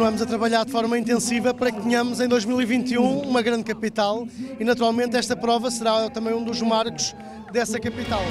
continuamos a trabalhar de forma intensiva para que tenhamos em 2021 uma grande capital e naturalmente esta prova será também um dos marcos dessa capital.